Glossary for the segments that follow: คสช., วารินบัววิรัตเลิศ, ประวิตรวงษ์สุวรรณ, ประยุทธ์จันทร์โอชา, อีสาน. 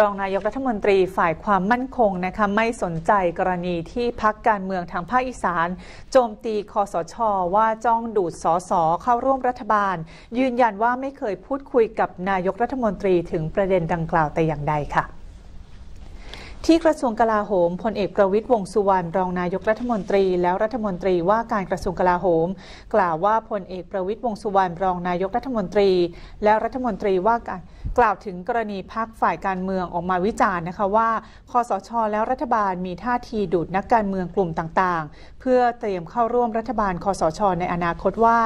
รองนายกรัฐมนตรีฝ่ายความมั่นคงนะคะไม่สนใจกรณีที่พรรคการเมืองทางภาคอีสานโจมตีคสช.ว่าจ้องดูดส.ส.เข้าร่วมรัฐบาลยืนยันว่าไม่เคยพูดคุยกับนายกรัฐมนตรีถึงประเด็นดังกล่าวแต่อย่างใดค่ะที่กระทรวงกลาโหมพลเอกประวิตรวงษ์สุวรรณรองนายกรัฐมนตรีและรัฐมนตรีว่าการกระทรวงกลาโหมกล่าวว่าพลเอกประวิตรวงษ์สุวรรณรองนายกรัฐมนตรีและรัฐมนตรีว่าการกล่าวถึงกรณีพรรคฝ่ายการเมืองออกมาวิจารณ์นะคะว่าคสช.แล้วรัฐบาลมีท่าทีดูดนักการเมืองกลุ่มต่างๆเพื่อเตรียมเข้าร่วมรัฐบาลคสช.ในอนาคตว่า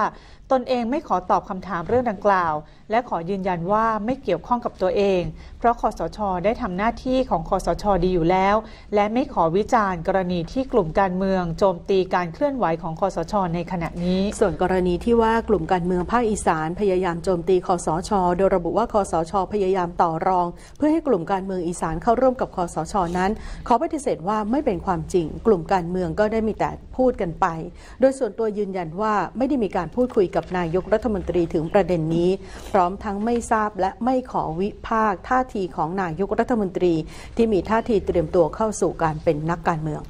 ตนเองไม่ขอตอบคำถามเรื่องดังกล่าวและขอยืนยันว่าไม่เกี่ยวข้องกับตัวเองเพราะคสช.ได้ทำหน้าที่ของคสช.ดีอยู่แล้วและไม่ขอวิจารณ์กรณีที่กลุ่มการเมืองโจมตีการเคลื่อนไหวของคสช.ในขณะนี้ส่วนกรณีที่ว่ากลุ่มการเมืองภาคอีสานพยายามโจมตีคสช.โดยระบุว่าคสช.พยายามต่อรองเพื่อให้กลุ่มการเมืองอีสานเข้าร่วมกับคสช.นั้นขอปฏิเสธว่าไม่เป็นความจริงกลุ่มการเมืองก็ได้มีแต่พูดกันไปโดยส่วนตัวยืนยันว่าไม่ได้มีการพูดคุยกับนายกรัฐมนตรีถึงประเด็นนี้พร้อมทั้งไม่ทราบและไม่ขอวิพากษ์ท่าทีของนายกรัฐมนตรีที่มีท่าทีเตรียมตัวเข้าสู่การเป็นนักการเมือง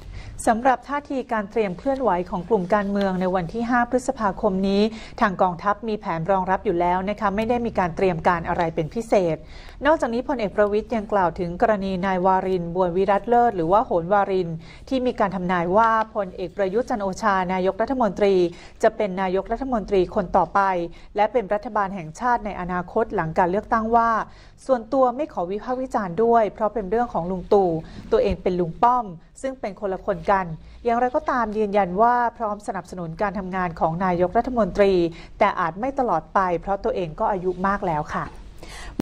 สำหรับท่าทีการเตรียมเคลื่อนไหวของกลุ่มการเมืองในวันที่ 5 พฤษภาคมนี้ทางกองทัพมีแผนรองรับอยู่แล้วนะคะไม่ได้มีการเตรียมการอะไรเป็นพิเศษนอกจากนี้พลเอกประวิตรยังกล่าวถึงกรณีนายวารินบัววิรัตเลิศหรือว่าโหนวารินที่มีการทำนายว่าพลเอกประยุทธ์จันทร์โอชานายกรัฐมนตรีจะเป็นนายกรัฐมนตรีคนต่อไปและเป็นรัฐบาลแห่งชาติในอนาคตหลังการเลือกตั้งว่าส่วนตัวไม่ขอวิพากษ์วิจารณ์ด้วยเพราะเป็นเรื่องของลุงตู่ตัวเองเป็นลุงป้อมซึ่งเป็นคนละคนกันอย่างไรก็ตามยืนยันว่าพร้อมสนับสนุนการทำงานของนายกรัฐมนตรีแต่อาจไม่ตลอดไปเพราะตัวเองก็อายุมากแล้วค่ะ